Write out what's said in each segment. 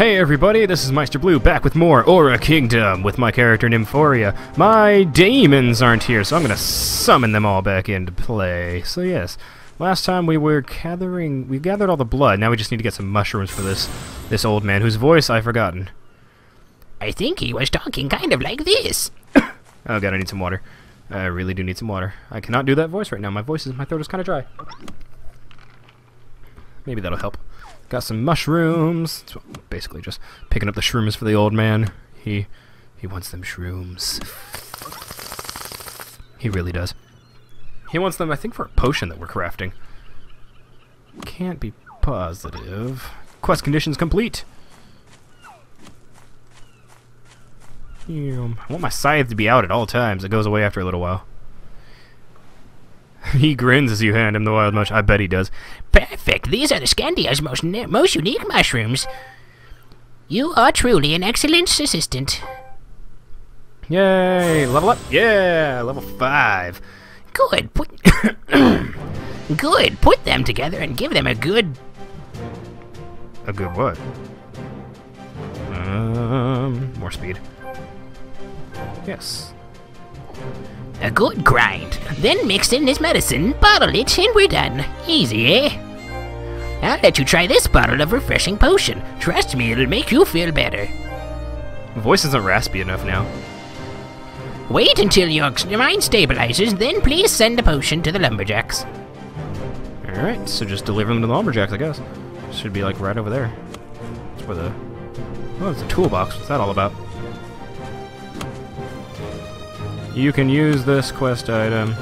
Hey everybody, this is Meister Bloo back with more Aura Kingdom with my character Nymphoria. My demons aren't here, so I'm gonna summon them all back into play. So yes, last time we gathered all the blood. Now we just need to get some mushrooms for this old man whose voice I've forgotten. I think he was talking kind of like this. Oh god, I need some water. I really do need some water. I cannot do that voice right now. My throat is kind of dry. Maybe that'll help. Got some mushrooms. So basically just picking up the shrooms for the old man. He wants them shrooms. He really does. He wants them, I think, for a potion that we're crafting. Can't be positive. Quest conditions complete. I want my scythe to be out at all times. It goes away after a little while. He grins as you hand him the wild mushroom. I bet he does. Perfect. These are the Scandia's most unique mushrooms. You are truly an excellent assistant. Yay! Level up. Yeah, level 5. Good. Put them together and give them a good. A good what? More speed. Yes. A good grind. Then mix in this medicine, bottle it, and we're done. Easy, eh? I'll let you try this bottle of refreshing potion. Trust me, it'll make you feel better. My voice isn't raspy enough now. Wait until your mind stabilizes, then please send the potion to the lumberjacks. Alright, so just deliver them to the lumberjacks, I guess. Should be like right over there. That's where the... Oh, it's a toolbox. What's that all about? You can use this quest item.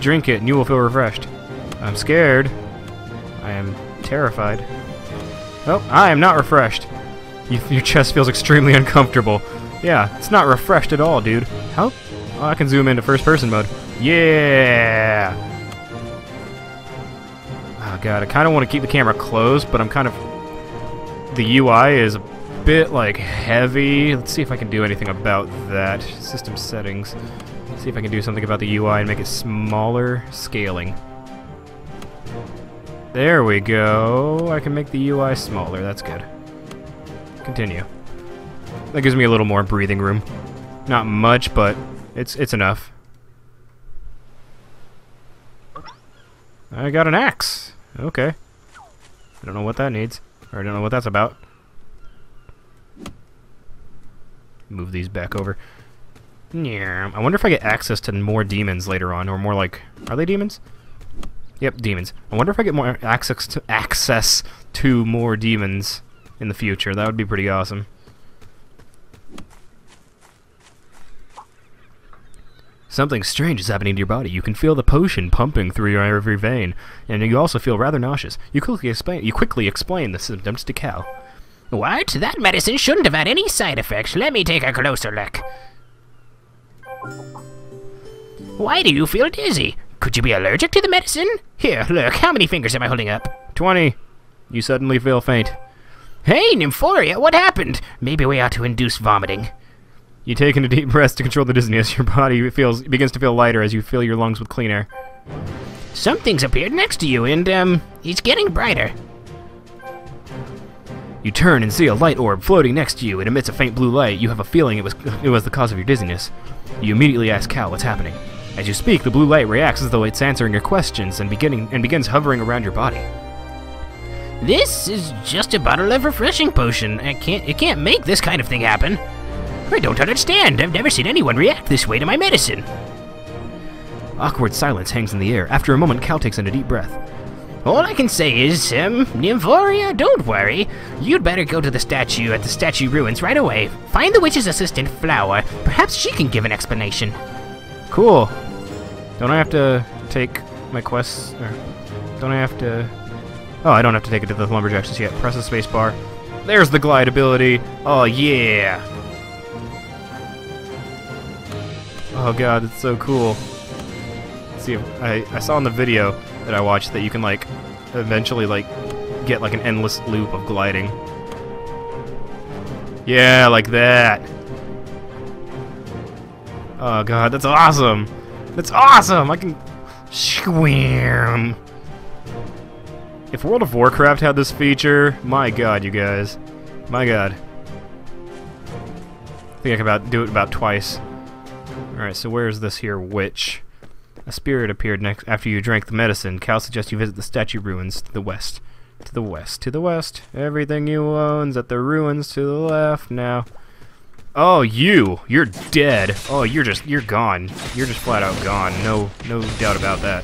Drink it and you will feel refreshed. I'm scared. I am terrified. Oh, I am not refreshed. Your chest feels extremely uncomfortable. Yeah, it's not refreshed at all, dude. How? Oh, I can zoom into first person mode. Yeah! Oh god, I kind of want to keep the camera closed, but I'm kind of... The UI is... bit like heavy. Let's see if I can do anything about that. System settings. Let's see if I can do something about the UI and make it smaller. Scaling. There we go. I can make the UI smaller. That's good. Continue. That gives me a little more breathing room. Not much, but it's enough. I got an axe. Okay. I don't know what that needs. Or I don't know what that's about. Move these back over. Yeah, I wonder if I get access to more demons later on, or more like, are they demons? Yep, demons. I wonder if I get more access to more demons in the future. That would be pretty awesome. Something strange is happening to your body. You can feel the potion pumping through your every vein, and you also feel rather nauseous. You quickly explain the symptoms to Cal. What? That medicine shouldn't have had any side effects. Let me take a closer look. Why do you feel dizzy? Could you be allergic to the medicine? Here, look, how many fingers am I holding up? 20. You suddenly feel faint. Hey, Nymphoria, what happened? Maybe we ought to induce vomiting. You take in a deep breath to control the dizziness. Your body begins to feel lighter as you fill your lungs with clean air. Something's appeared next to you, and, it's getting brighter. You turn and see a light orb floating next to you. It emits a faint blue light. You have a feeling it was the cause of your dizziness. You immediately ask Cal what's happening. As you speak, the blue light reacts as though it's answering your questions and begins hovering around your body. This is just a bottle of refreshing potion. It can't make this kind of thing happen. I don't understand. I've never seen anyone react this way to my medicine. Awkward silence hangs in the air. After a moment, Cal takes in a deep breath. All I can say is, Nymphoria, don't worry. You'd better go to the statue at the statue ruins right away. Find the witch's assistant, Flower. Perhaps she can give an explanation. Cool. Don't I have to take my quests? Or don't I have to... Oh, I don't have to take it to the lumberjacks just yet. Press the space bar. There's the glide ability. Oh, yeah. Oh, God, it's so cool. Let's see, I saw in the video... that I watched that you can like eventually like get like an endless loop of gliding. Yeah, like that. Oh god, that's awesome. That's awesome. I can swim. If World of Warcraft had this feature, my god, you guys. My god. I think I can do it about twice. Alright, so where is this here witch? A spirit appeared next after you drank the medicine. Cal suggests you visit the statue ruins to the west. To the west. To the west. Everything you own's at the ruins to the left now. Oh, you! You're dead! Oh, you're gone. You're just flat out gone. No doubt about that.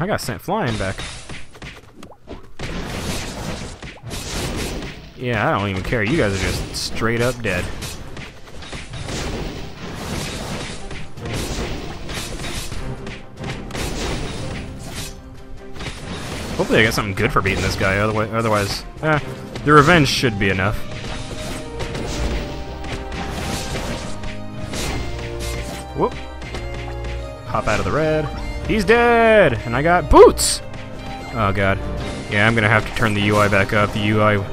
I got sent flying back. Yeah, I don't even care. You guys are just straight up dead. Hopefully I get something good for beating this guy, otherwise the revenge should be enough. Whoop. Hop out of the red. He's dead! And I got boots! Oh god. Yeah, I'm gonna have to turn the UI back up. The UI,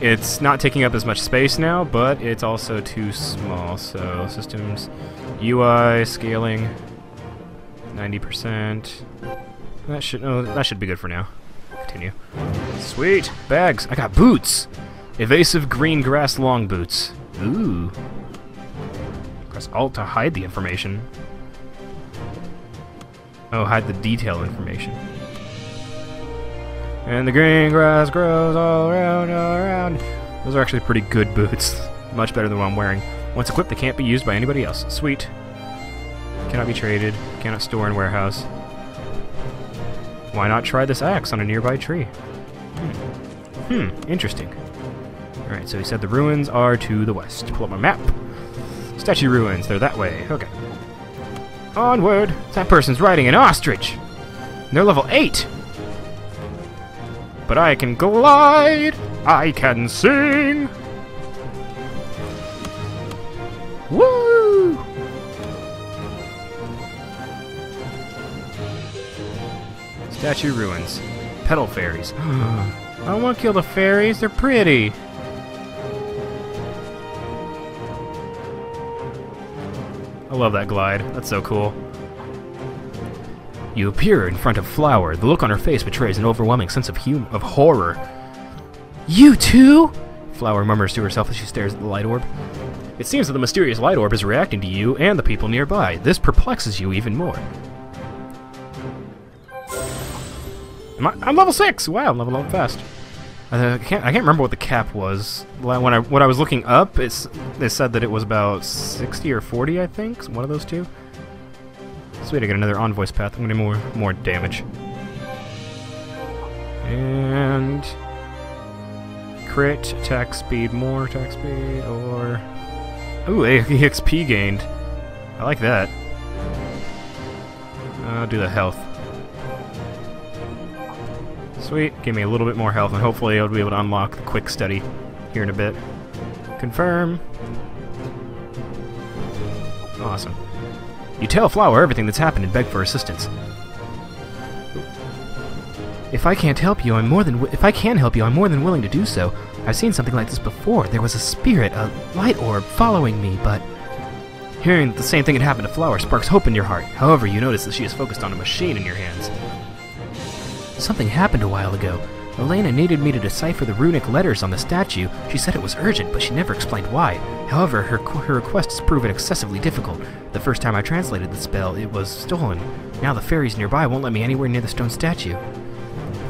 it's not taking up as much space now, but it's also too small, so systems, UI, scaling, 90%. That should be good for now. Continue. Sweet! Bags! I got boots! Evasive green grass long boots. Ooh. Press Alt to hide the information. Oh, hide the detail information. And the green grass grows all around, all around. Those are actually pretty good boots. Much better than what I'm wearing. Once equipped, they can't be used by anybody else. Sweet. Cannot be traded. Cannot store in warehouse. Why not try this axe on a nearby tree? Interesting. Alright, so he said the ruins are to the west. Pull up my map. Statue ruins, they're that way. Okay. Onward! That person's riding an ostrich! And they're level 8! But I can glide! I can sing! Woo! Statue ruins. Petal fairies. I don't want to kill the fairies, they're pretty! I love that glide, that's so cool. You appear in front of Flower. The look on her face betrays an overwhelming sense of horror. You too? Flower murmurs to herself as she stares at the light orb. It seems that the mysterious light orb is reacting to you and the people nearby. This perplexes you even more. I'm level 6! Wow, I'm leveling up fast. I can't remember what the cap was. When I was looking up, it said that it was about 60 or 40, I think. One of those two. Sweet, I got another envoy's path. I'm gonna do more damage. And crit, attack speed, more attack speed, or ooh, EXP gained. I like that. I'll do the health. Sweet, give me a little bit more health, and hopefully I'll be able to unlock the quick study here in a bit. Confirm. Awesome. You tell Flower everything that's happened and beg for assistance. If I can help you, I'm more than willing to do so. I've seen something like this before. There was a spirit, a light orb, following me, but hearing that the same thing had happened to Flower sparks hope in your heart. However, you notice that she is focused on a machine in your hands. Something happened a while ago. Elena needed me to decipher the runic letters on the statue. She said it was urgent, but she never explained why. However, her request has proven excessively difficult. The first time I translated the spell, it was stolen. Now the fairies nearby won't let me anywhere near the stone statue.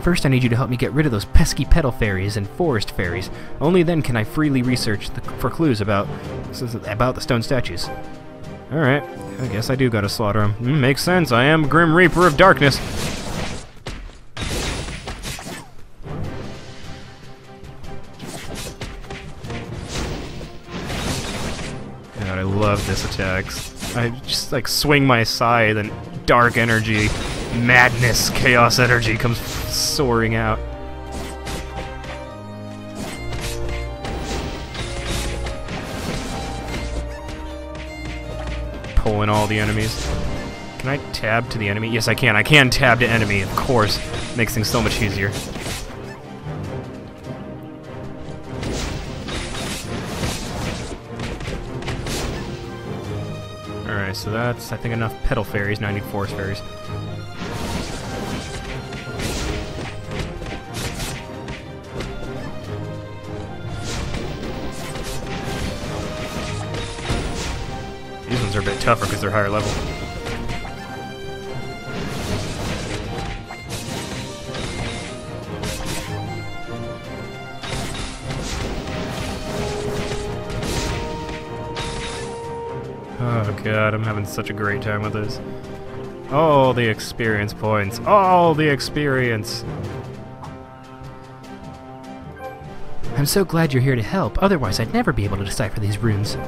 First, I need you to help me get rid of those pesky petal fairies and forest fairies. Only then can I freely research for clues about the stone statues. Alright, I guess I do gotta slaughter them. Makes sense, I am Grim Reaper of Darkness. God, I love this attack. I just like swing my scythe and dark energy, madness, chaos energy comes soaring out. Pulling all the enemies. Can I tab to the enemy? Yes, I can. I can tab to enemy, of course. Makes things so much easier. So that's, I think, enough petal fairies, 90 forest fairies. tougher because they're higher level. Oh god, I'm having such a great time with this. All the experience points. All the experience. I'm so glad you're here to help. Otherwise, I'd never be able to decipher these runes.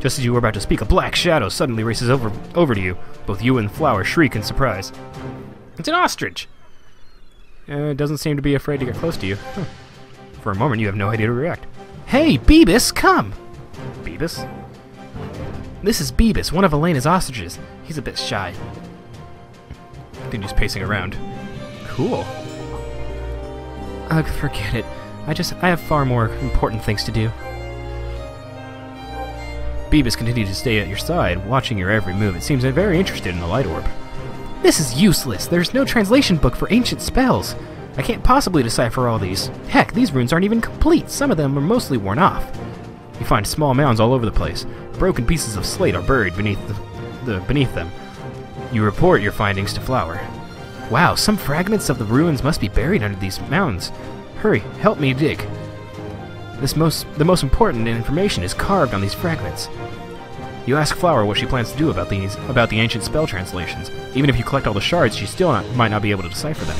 Just as you were about to speak, a black shadow suddenly races over to you. Both you and Flower shriek in surprise. It's an ostrich! It doesn't seem to be afraid to get close to you. Huh. For a moment, you have no idea to react. Hey, Beebus, come! Beebus? This is Beebus, one of Elena's ostriches. He's a bit shy. Then he's pacing around. Cool. Ugh, forget it. I have far more important things to do. Beebus continued to stay at your side, watching your every move. It seems very interested in the light orb. This is useless. There's no translation book for ancient spells. I can't possibly decipher all these. Heck, these runes aren't even complete. Some of them are mostly worn off. You find small mounds all over the place. Broken pieces of slate are buried beneath them. You report your findings to Flower. Wow, some fragments of the ruins must be buried under these mounds. Hurry, help me dig. The most important information is carved on these fragments. You ask Flower what she plans to do about the ancient spell translations. Even if you collect all the shards, she still might not be able to decipher them.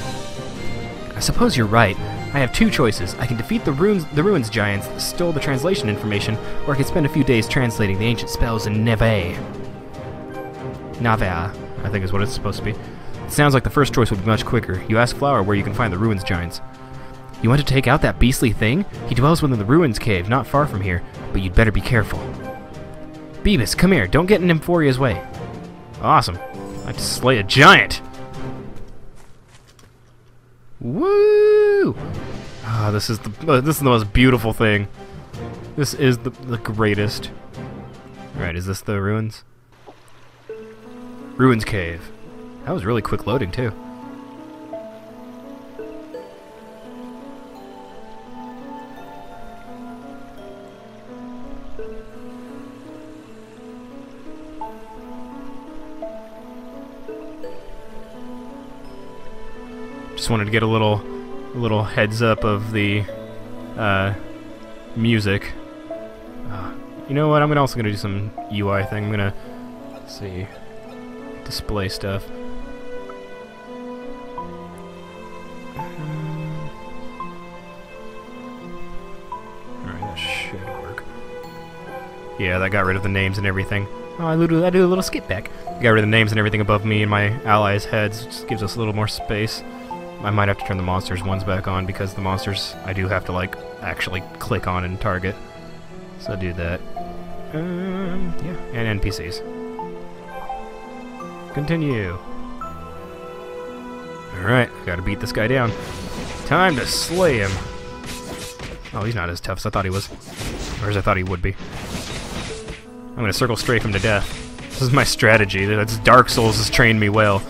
I suppose you're right. I have two choices. I can defeat the ruins giants that stole the translation information, or I can spend a few days translating the ancient spells in Neve. Navea, I think is what it's supposed to be. It sounds like the first choice would be much quicker. You ask Flower where you can find the ruins giants. You want to take out that beastly thing? He dwells within the ruins cave, not far from here, but you'd better be careful. Beebus, come here. Don't get in Nymphoria's way. Awesome. I'd slay a giant. Woo! Ah, this is the most beautiful thing. This is the greatest. All right, is this the ruins? Ruins cave. That was really quick loading too. Just wanted to get a little heads up of the music. You know what? I'm also gonna do some UI thing. I'm gonna let's see, display stuff. All right, that should work. Yeah, that got rid of the names and everything. Oh, I do a little skip back. Got rid of the names and everything above me and my allies' heads. Just gives us a little more space. I might have to turn the monsters ones back on because the monsters I do have to like actually click on and target. So do that. Yeah, and NPCs. Continue. Alright, gotta beat this guy down. Time to slay him. Oh, he's not as tough as I thought he was. Or as I thought he would be. I'm gonna circle strafe him to death. This is my strategy. That's Dark Souls has trained me well.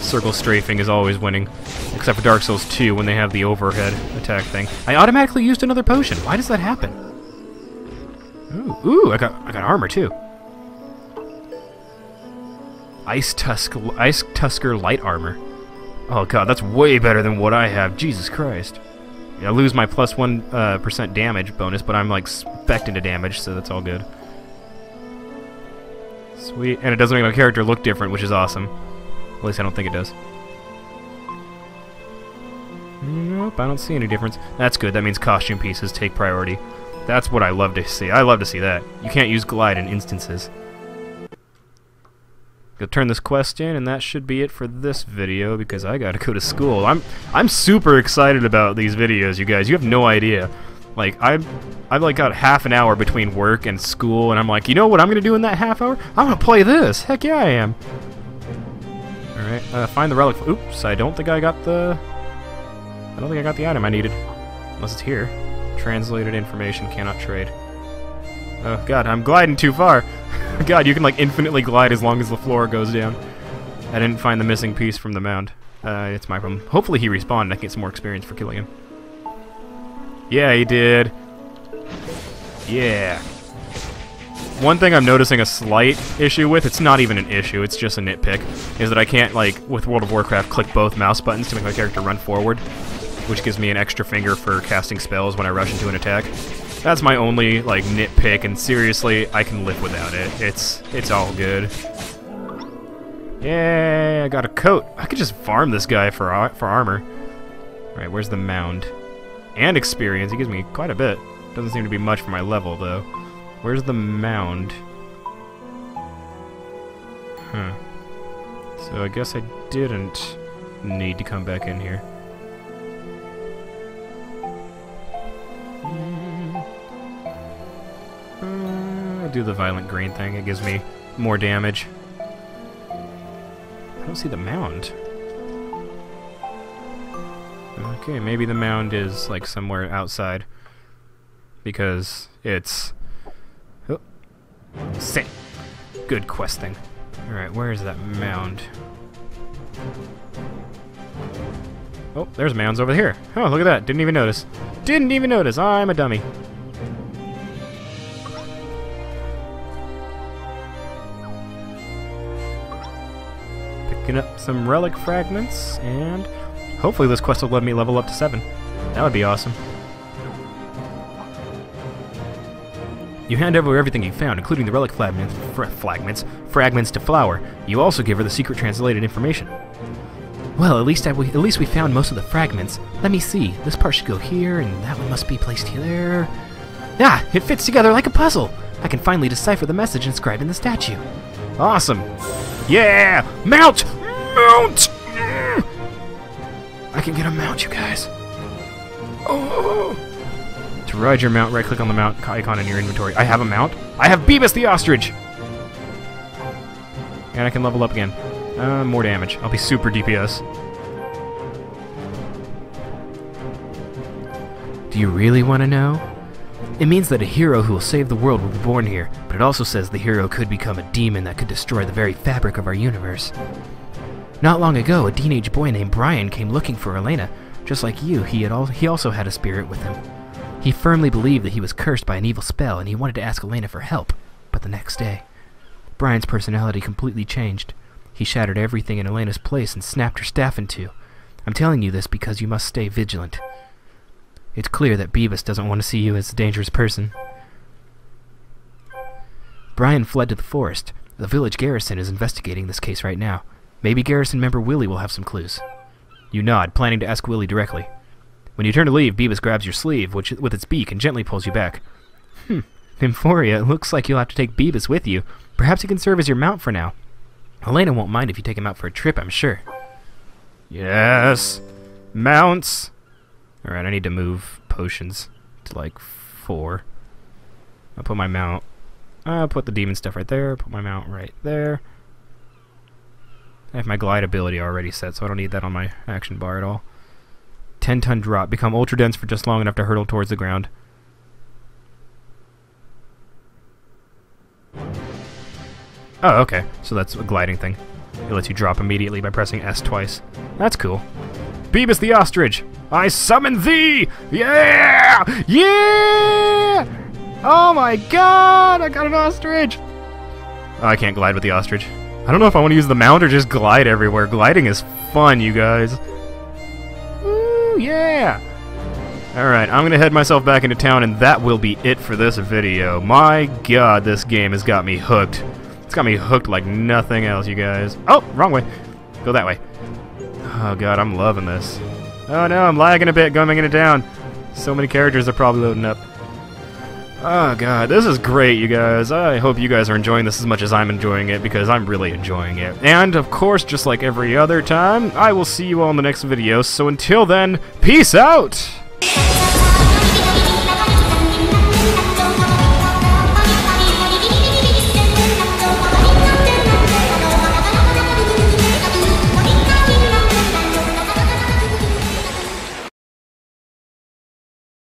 Circle strafing is always winning. Except for Dark Souls 2 when they have the overhead attack thing. I automatically used another potion. Why does that happen? Ooh, I got armor too. Ice Tusker light armor. Oh god, that's way better than what I have. Jesus Christ. I lose my plus 1% damage bonus, but I'm like specced into damage, so that's all good. Sweet, and it doesn't make my character look different, which is awesome. At least I don't think it does. Nope, I don't see any difference. That's good. That means costume pieces take priority. That's what I love to see. I love to see that. You can't use glide in instances. Go turn this quest in, and that should be it for this video because I gotta go to school. I'm super excited about these videos, you guys. You have no idea. Like I've like got half an hour between work and school, and I'm like, you know what I'm gonna do in that half hour? I'm gonna play this. Heck yeah, I am. Alright, find the relic. Oops, I don't think I got the item I needed. Unless it's here. Translated information, cannot trade. Oh god, I'm gliding too far. God, you can like infinitely glide as long as the floor goes down. I didn't find the missing piece from the mound. It's my problem. Hopefully he respawned and I can get some more experience for killing him. Yeah, he did. Yeah. One thing I'm noticing a slight issue with, it's not even an issue, it's just a nitpick, is that I can't, like, with World of Warcraft, click both mouse buttons to make my character run forward, which gives me an extra finger for casting spells when I rush into an attack. That's my only, like, nitpick, and seriously, I can live without it. It's all good. Yay, I got a coat. I could just farm this guy for armor. Alright, where's the mound? And experience, he gives me quite a bit. Doesn't seem to be much for my level, though. Where's the mound? Huh. So I guess I didn't need to come back in here. I'll do the violent green thing, it gives me more damage. I don't see the mound. Okay, maybe the mound is like somewhere outside. Because it's... Oh. Sick. Good quest thing. Alright, where is that mound? Oh, there's mounds over here. Oh, look at that. Didn't even notice. Didn't even notice. I'm a dummy. Picking up some relic fragments, and hopefully this quest will let me level up to 7. That would be awesome. You hand over everything you found, including the relic fragments to Flower. You also give her the secret translated information. Well, at least we found most of the fragments. Let me see. This part should go here, and that one must be placed here. There. Ah! It fits together like a puzzle! I can finally decipher the message inscribed in the statue. Awesome! Yeah! Mount! Mount! I can get a mount, you guys. Oh! To ride your mount, right-click on the mount icon in your inventory. I have a mount. I have Beebus the Ostrich! And I can level up again. More damage. I'll be super DPS. Do you really want to know? It means that a hero who will save the world will be born here, but it also says the hero could become a demon that could destroy the very fabric of our universe. Not long ago, a teenage boy named Brian came looking for Elena. Just like you, he also had a spirit with him. He firmly believed that he was cursed by an evil spell, and he wanted to ask Elena for help. But the next day, Brian's personality completely changed. He shattered everything in Elena's place and snapped her staff in two. I'm telling you this because you must stay vigilant. It's clear that Beebus doesn't want to see you as a dangerous person. Brian fled to the forest. The village garrison is investigating this case right now. Maybe garrison member Willie will have some clues. You nod, planning to ask Willie directly. When you turn to leave, Beebus grabs your sleeve with its beak and gently pulls you back. Nymphoria, it looks like you'll have to take Beebus with you. Perhaps he can serve as your mount for now. Elena won't mind if you take him out for a trip, I'm sure. Yes! Mounts! Alright, I need to move potions to, like, 4. I'll put my mount... I'll put the demon stuff right there, put my mount right there. I have my glide ability already set, so I don't need that on my action bar at all. 10-ton drop. Become ultra-dense for just long enough to hurtle towards the ground. Oh, okay. So that's a gliding thing. It lets you drop immediately by pressing S twice. That's cool. Beebus the Ostrich! I summon thee! Yeah! Yeah! Oh my god! I got an ostrich! Oh, I can't glide with the ostrich. I don't know if I want to use the mount or just glide everywhere. Gliding is fun, you guys. Yeah! Alright, I'm gonna head myself back into town, and that will be it for this video. My god, this game has got me hooked. It's got me hooked like nothing else, you guys. Oh, wrong way. Go that way. Oh god, I'm loving this. Oh no, I'm lagging a bit going into town. So many characters are probably loading up. Oh god, this is great, you guys. I hope you guys are enjoying this as much as I'm enjoying it, because I'm really enjoying it. And, of course, just like every other time, I will see you all in the next video, so until then, peace out!